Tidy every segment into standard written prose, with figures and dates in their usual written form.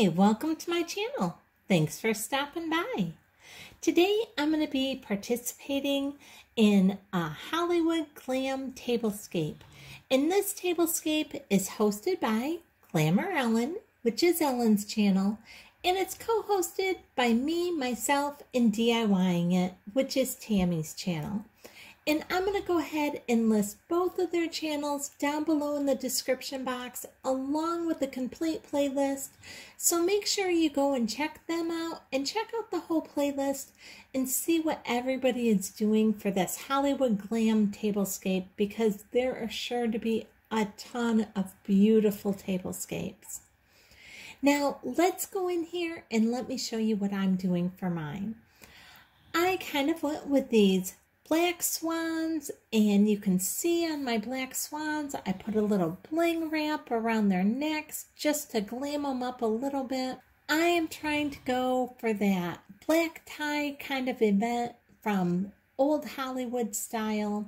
Hi, welcome to my channel. Thanks for stopping by. Today I'm going to be participating in a Hollywood glam tablescape. And this tablescape is hosted by Glamour Ellen, which is Ellen's channel, and it's co-hosted by me, myself, and DIYing It, which is Tammy's channel. And I'm going to go ahead and list both of their channels down below in the description box along with the complete playlist. So make sure you go and check them out and check out the whole playlist and see what everybody is doing for this Hollywood glam tablescape, because there are sure to be a ton of beautiful tablescapes. Now let's go in here and let me show you what I'm doing for mine. I kind of went with these black swans, and you can see on my black swans I put a little bling wrap around their necks just to glam them up a little bit. I am trying to go for that black tie kind of event from old Hollywood style,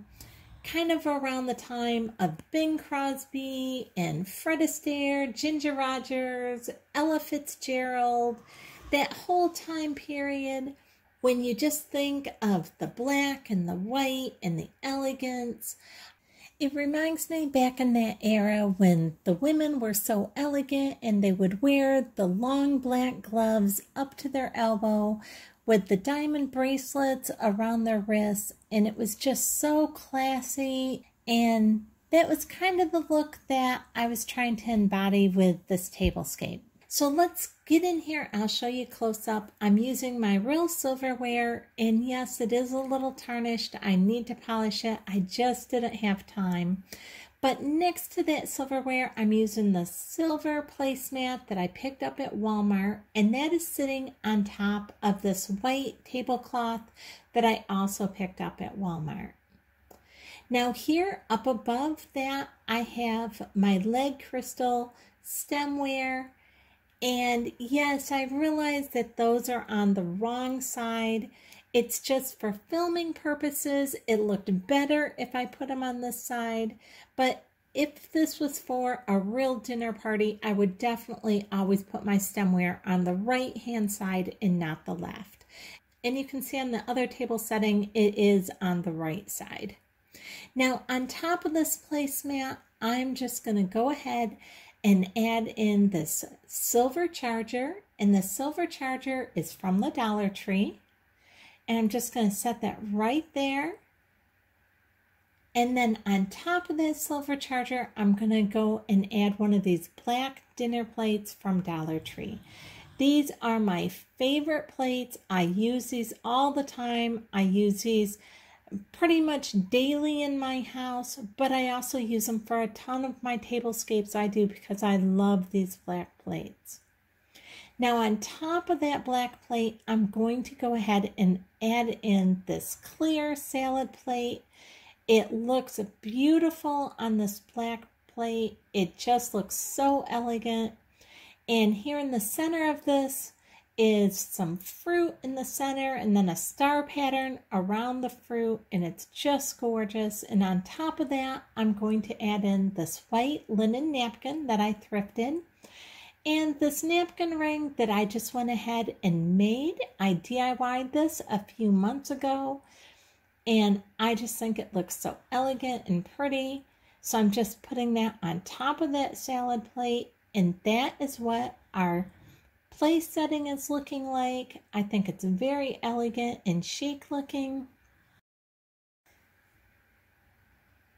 kind of around the time of Bing Crosby and Fred Astaire, Ginger Rogers, Ella Fitzgerald, that whole time period. When you just think of the black and the white and the elegance, it reminds me back in that era when the women were so elegant and they would wear the long black gloves up to their elbow with the diamond bracelets around their wrists, and it was just so classy, and that was kind of the look that I was trying to embody with this tablescape. So let's get in here. I'll show you close up. I'm using my real silverware, and yes, it is a little tarnished. I need to polish it. I just didn't have time. But next to that silverware, I'm using the silver placemat that I picked up at Walmart, and that is sitting on top of this white tablecloth that I also picked up at Walmart. Now here up above that, I have my Lead Crystal Stemware. And yes, I realize that those are on the wrong side. It's just for filming purposes. It looked better if I put them on this side. But if this was for a real dinner party, I would definitely always put my stemware on the right-hand side and not the left. And you can see on the other table setting, it is on the right side. Now, on top of this placemat, I'm just going to go ahead and add in this silver charger, and the silver charger is from the Dollar Tree, and I'm just going to set that right there. And then on top of that silver charger, I'm going to go and add one of these black dinner plates from Dollar Tree. These are my favorite plates. I use these all the time. I use these pretty much daily in my house, but I also use them for a ton of my tablescapes I do because I love these black plates. Now on top of that black plate, I'm going to go ahead and add in this clear salad plate. It looks beautiful on this black plate. It just looks so elegant. And here in the center of this is some fruit in the center, and then a star pattern around the fruit, and it's just gorgeous. And on top of that, I'm going to add in this white linen napkin that I thrifted, and this napkin ring that I just went ahead and made. I DIY'd this a few months ago, and I just think it looks so elegant and pretty. So I'm just putting that on top of that salad plate, and that is what our place setting is looking like. I think it's very elegant and chic looking.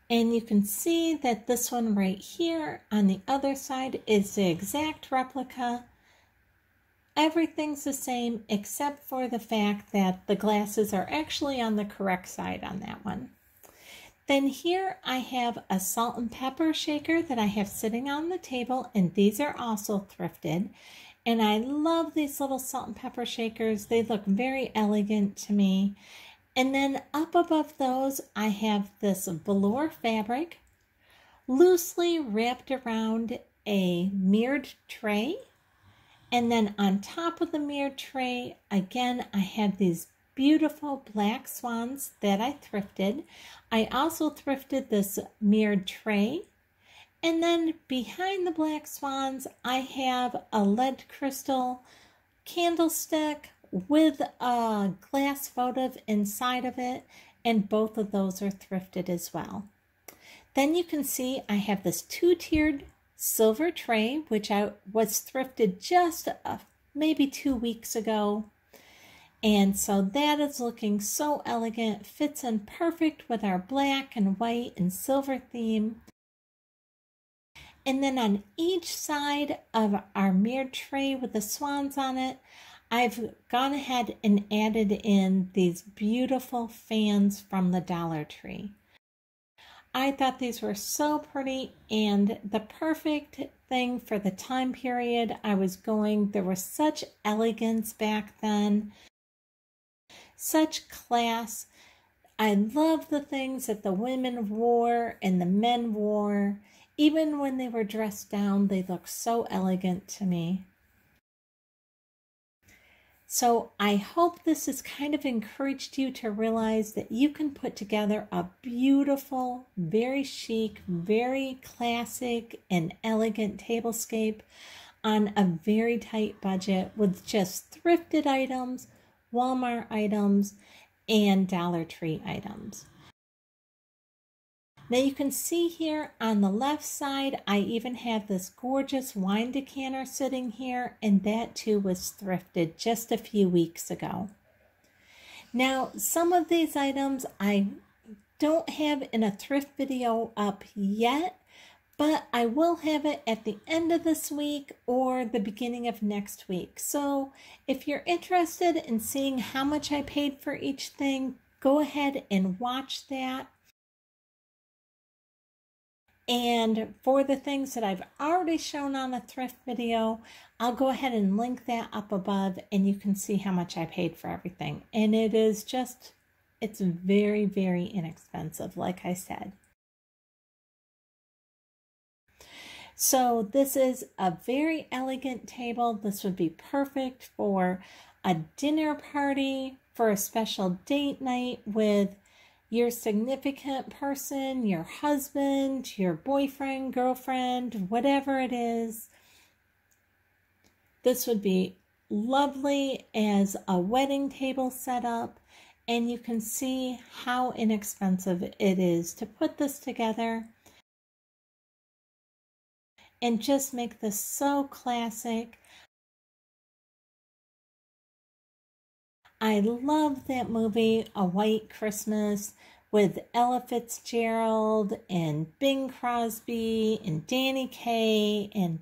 And you can see that this one right here on the other side is the exact replica. Everything's the same except for the fact that the glasses are actually on the correct side on that one. Then here I have a salt and pepper shaker that I have sitting on the table, and these are also thrifted. And I love these little salt and pepper shakers. They look very elegant to me. And then up above those, I have this velour fabric loosely wrapped around a mirrored tray. And then on top of the mirrored tray, again, I have these beautiful black swans that I thrifted. I also thrifted this mirrored tray. And then behind the black swans, I have a lead crystal candlestick with a glass votive inside of it, and both of those are thrifted as well. Then you can see I have this two-tiered silver tray, which I was thrifted just maybe 2 weeks ago. And so that is looking so elegant, fits in perfect with our black and white and silver theme. And then on each side of our mirrored tray with the swans on it, I've gone ahead and added in these beautiful fans from the Dollar Tree. I thought these were so pretty and the perfect thing for the time period I was going. There was such elegance back then, such class. I love the things that the women wore and the men wore. Even when they were dressed down, they looked so elegant to me. So I hope this has kind of encouraged you to realize that you can put together a beautiful, very chic, very classic and elegant tablescape on a very tight budget with just thrifted items, Walmart items, and Dollar Tree items. Now you can see here on the left side, I even have this gorgeous wine decanter sitting here, and that too was thrifted just a few weeks ago. Now, some of these items I don't have in a thrift video up yet, but I will have it at the end of this week or the beginning of next week. So if you're interested in seeing how much I paid for each thing, go ahead and watch that. And for the things that I've already shown on the thrift video, I'll go ahead and link that up above and you can see how much I paid for everything. And it is just, it's very, very inexpensive, like I said. So this is a very elegant table. This would be perfect for a dinner party, for a special date night with your significant person, your husband, your boyfriend, girlfriend, whatever it is. This would be lovely as a wedding table setup, and you can see how inexpensive it is to put this together and just make this so classic. I love that movie, A White Christmas, with Ella Fitzgerald and Bing Crosby and Danny Kaye. And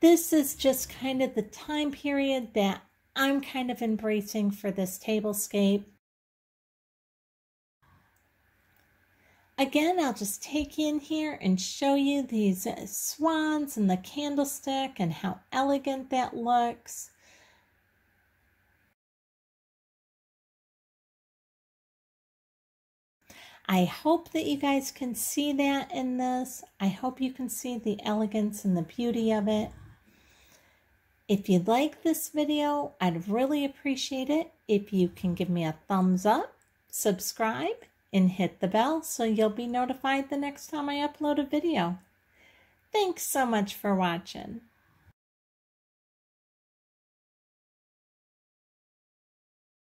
this is just kind of the time period that I'm kind of embracing for this tablescape. Again, I'll just take you in here and show you these swans and the candlestick and how elegant that looks. I hope that you guys can see that in this. I hope you can see the elegance and the beauty of it. If you like this video, I'd really appreciate it if you can give me a thumbs up, subscribe, and hit the bell so you'll be notified the next time I upload a video. Thanks so much for watching.